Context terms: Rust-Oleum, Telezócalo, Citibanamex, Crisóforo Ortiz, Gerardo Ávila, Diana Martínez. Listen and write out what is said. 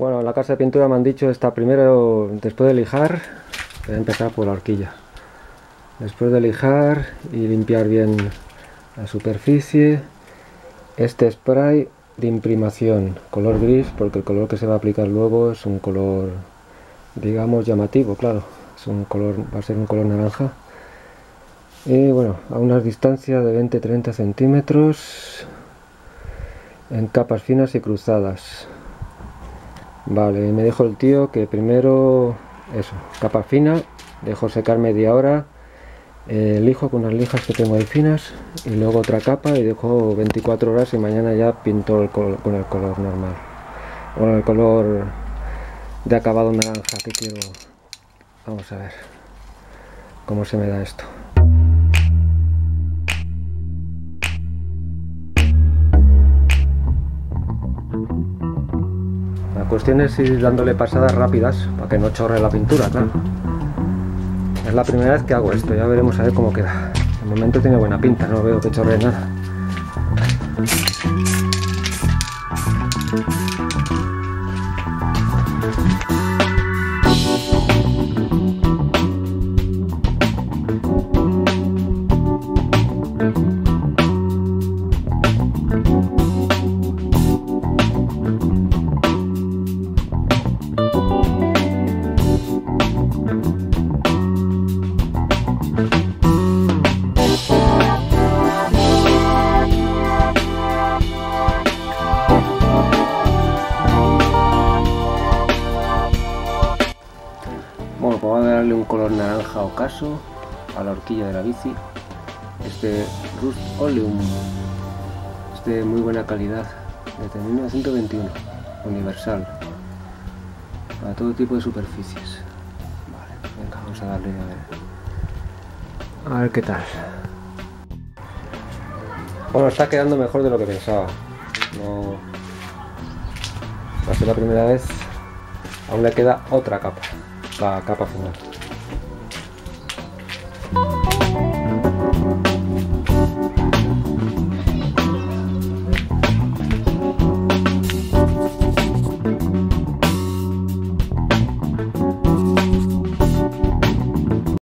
Bueno, en la casa de pintura me han dicho está primero, después de lijar, voy a empezar por la horquilla. Después de lijar y limpiar bien la superficie, este spray de imprimación, color gris, porque el color que se va a aplicar luego es un color, digamos, llamativo, claro, es un color, va a ser un color naranja. Y bueno, a una distancia de 20-30 centímetros, en capas finas y cruzadas. Vale, me dijo el tío que primero, eso, capa fina, dejo secar media hora, lijo con unas lijas que tengo ahí finas, y luego otra capa y dejo 24 horas y mañana ya pinto el color, con el color normal, con el color de acabado naranja que quiero. Vamos a ver cómo se me da esto. La cuestión es ir dándole pasadas rápidas para que no chorre la pintura, claro. Es la primera vez que hago esto, ya veremos a ver cómo queda. De momento tiene buena pinta, no veo que chorre nada. Naranja ocaso a la horquilla de la bici, este Rust-Oleum, es de muy buena calidad, desde 1921, universal, para todo tipo de superficies. Vale, venga, vamos a darle a ver. A ver qué tal. Bueno, está quedando mejor de lo que pensaba. No, va a ser la primera vez, aún le queda otra capa, la capa final.